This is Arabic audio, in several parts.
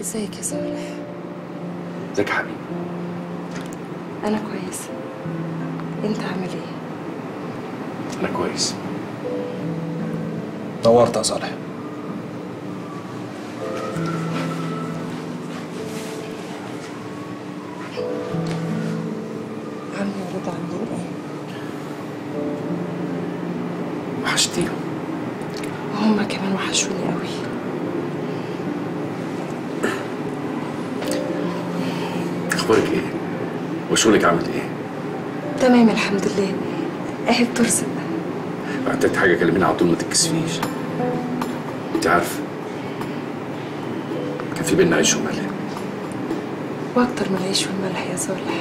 ازيك يا صالح؟ ازيك يا حبيبي؟ أنا كويسة، أنت عامل إيه؟ أنا كويس. نورت يا صالح. عمي ورضا عاملين إيه؟ وحشتيهم. هما كمان وحشوني أوي. أخبارك إيه؟ وشغلك عامل إيه؟ تمام الحمد لله، أهي بترسم. محتاجة حاجة كلميني على طول، ما تتكسفيش. أنت عارفة كان في بينا عيش وملح. وأكتر من العيش والملح يا صالح.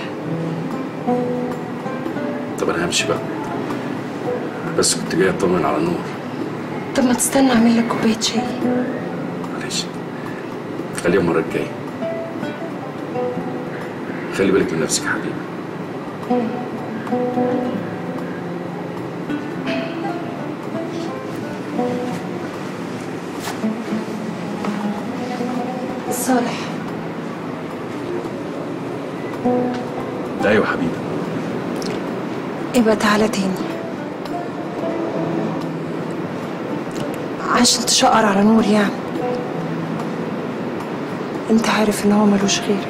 طب أنا همشي بقى، بس كنت جاي أطمن على نور. طب ما تستنى أعمل لك كوباية شاي. معلش، خليها المرة الجاية. خلي بالك من نفسك يا حبيبي. صالح. ايوه حبيبي. يبقى تعالى تاني عشان تشقر على نور. يعني انت عارف ان هو ملوش غيرك.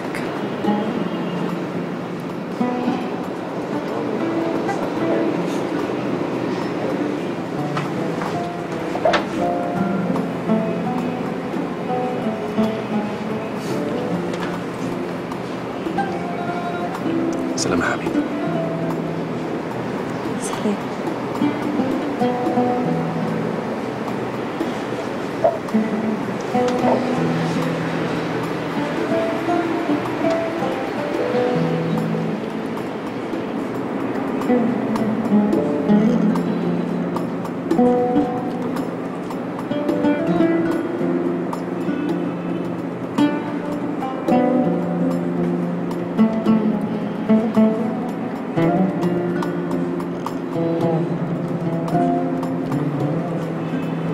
سلام يا حبيبي. سلام.